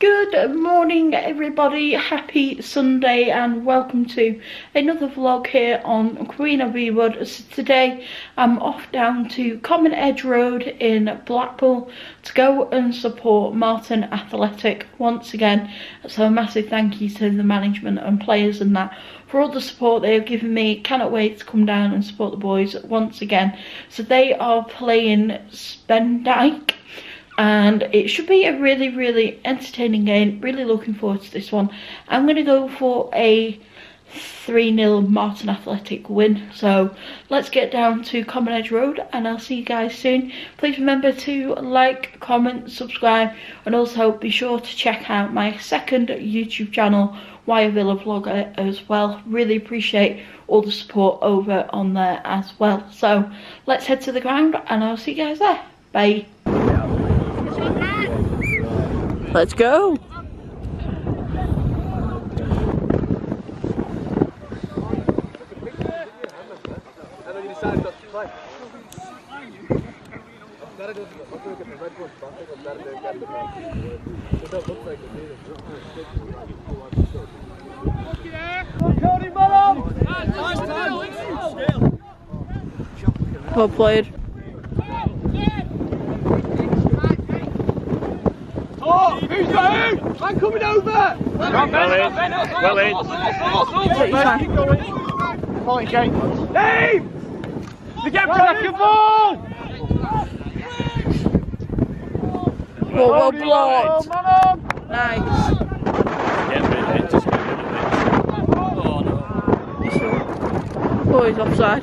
Good morning everybody, happy Sunday and welcome to another vlog here on Queen of Ewood. So today I'm off down to Common Edge Road in Blackpool to go and support Marton Athletic once again. So a massive thank you to the management and players and that for all the support they have given me. Cannot wait to come down and support the boys once again. So they are playing Spen Dyke. And it should be a really, really entertaining game. Really looking forward to this one. I'm going to go for a 3-0 Marton Athletic win. So let's get down to Common Edge Road and I'll see you guys soon. Please remember to like, comment, subscribe, and also be sure to check out my second YouTube channel, Wire Villa Vlogger, as well. Really appreciate all the support over on there as well. So let's head to the ground and I'll see you guys there. Bye. Let's go! Well played. I'm coming over! Well in! Keep going! Come on, Jake! Dave! The gap back and ball! Well blocked! Nice! Oh, he's offside.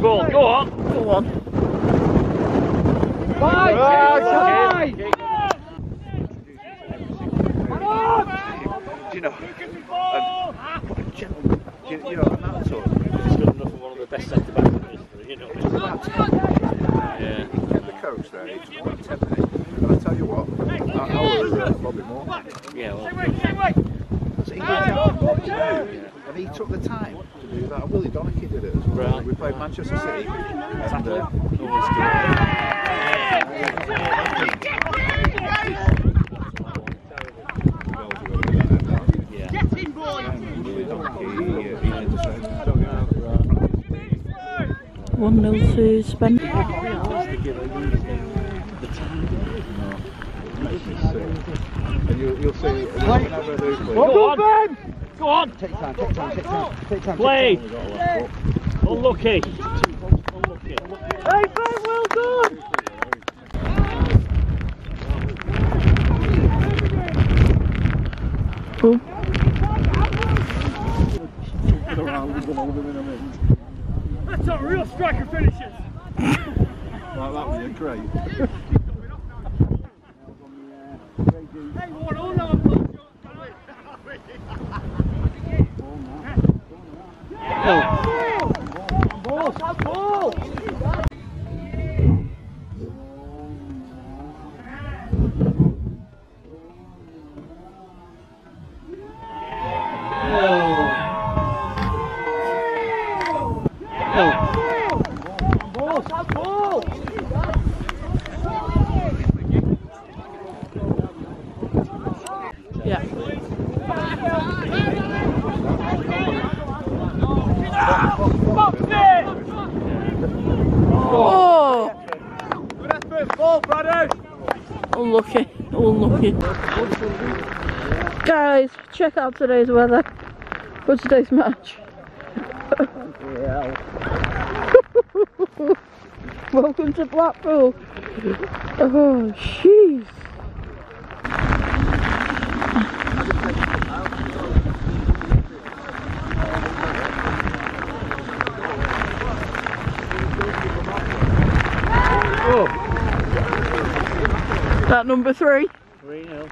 Go on! Bye! Do you know, Marton is good enough for one of the best centre backs in history, you know. It's about 10. Yeah. He kept the coach there, he took about 10 minutes. And I tell you what, I always regret Bobby Moore. Yeah, well. And he took the time to do that. Willie Donachie did it as well. Right. We played Manchester City. Exactly. One nil to Spen. And you'll see. Go on! Take time. Play! Unlucky! Hey Ben, well done! Cool. That's a real striker finishes! Well, that would be great. Hey, one all over! Unlucky. Guys, check out today's weather for today's match. Welcome to Blackpool. Oh, jeez. That number 3. 3-0.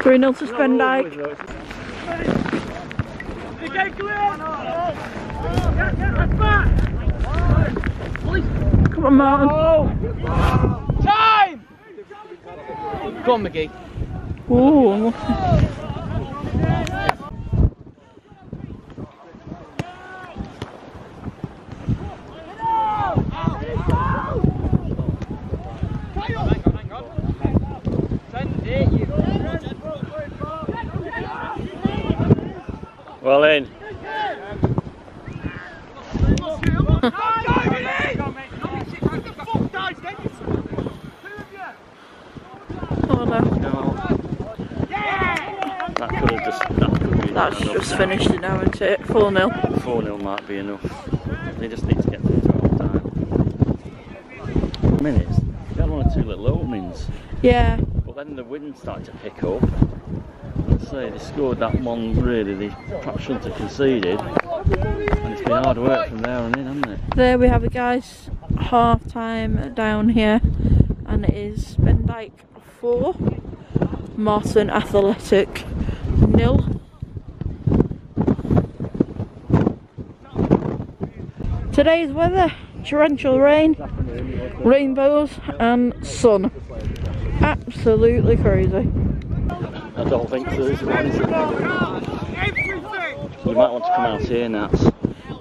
3-0 to Spen Dyke. Come on, Marton. Time! Go on, McGee. Ooh. Well in. Oh no. That's just finished it now, isn't it? 4-0. 4-0 might be enough. They just need to get through to half time. Minutes. They had one or two little openings. Yeah. But then the wind started to pick up. Let's say they scored that one really they perhaps shouldn't have conceded. And it's been hard work from there on in, hasn't it? There we have it, guys. Half time down here. And it is Spen Dyke 4, Marton Athletic 0. Today's weather, torrential rain, rainbows and sun. Absolutely crazy. I don't think so. This one is we might want to come out here, Nats.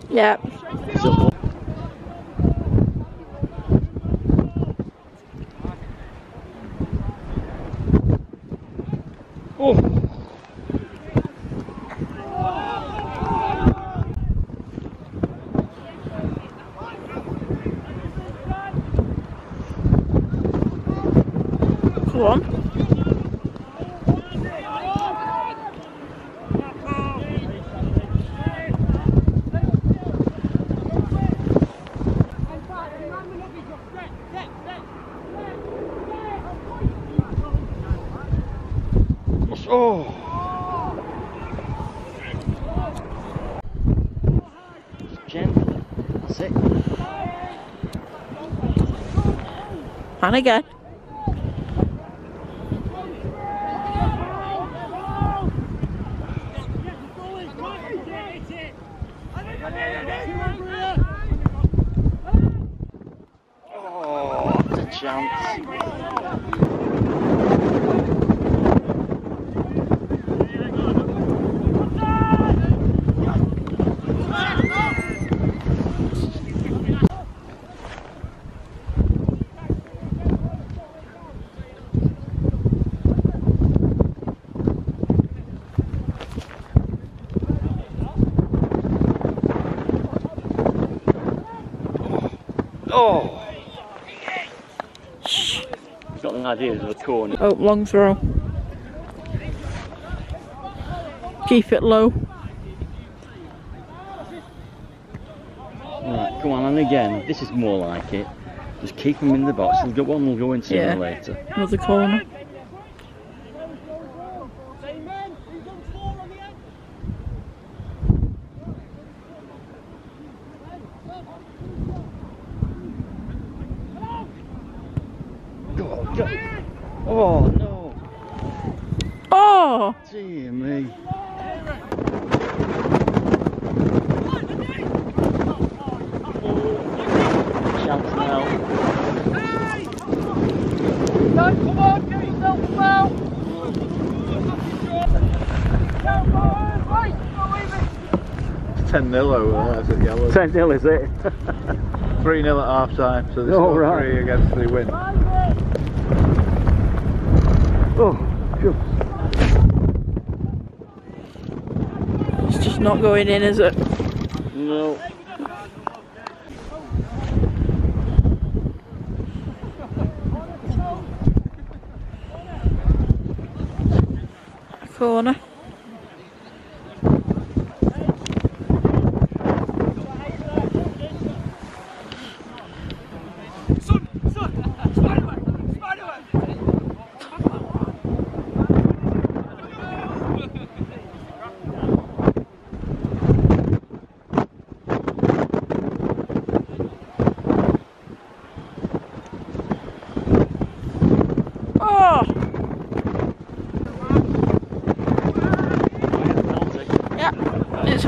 Yeah. So, and again. Oh, that's a chance. Oh! Got an idea of the corner. Oh, long throw. Keep it low. Right, come on, and again, this is more like it. Just keep them in the box. We'll get one, we'll go in sooner or later. Another corner. Oh no! Oh! Dear me! Chance now. Hey! Don't come on, get yourself a foul! It's 10-0 over there, is it? 10-0 is it? 3-0 at half time, so this is 3 against 3 win. Oh, phew. It's just not going in, is it? No. A corner.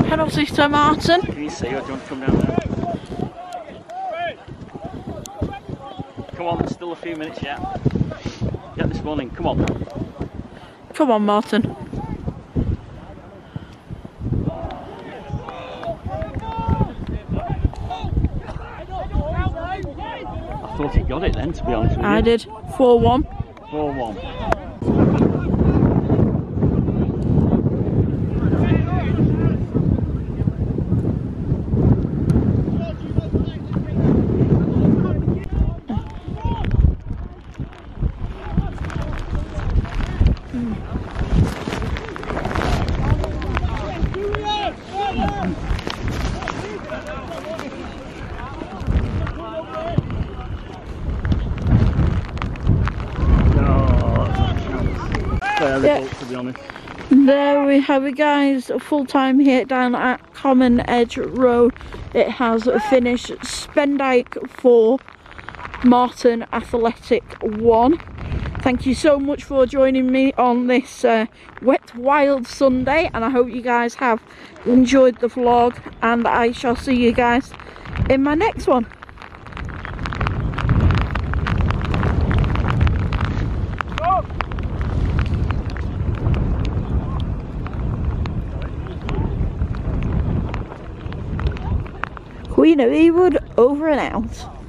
Penalty to Marton. Can you see? Or do you want to come down there? Come on, there's still a few minutes yet. Get this one in, come on. Come on, Marton. I thought he got it then, to be honest with you. I did. 4-1. 4-1. Johnny. There we have it, guys. Full time here down at Common Edge Road. It has finished Spen Dyke 4, Marton Athletic 1. Thank you so much for joining me on this wet, wild Sunday, and I hope you guys have enjoyed the vlog, and I shall see you guys in my next one. Queen of Ewood, over and out.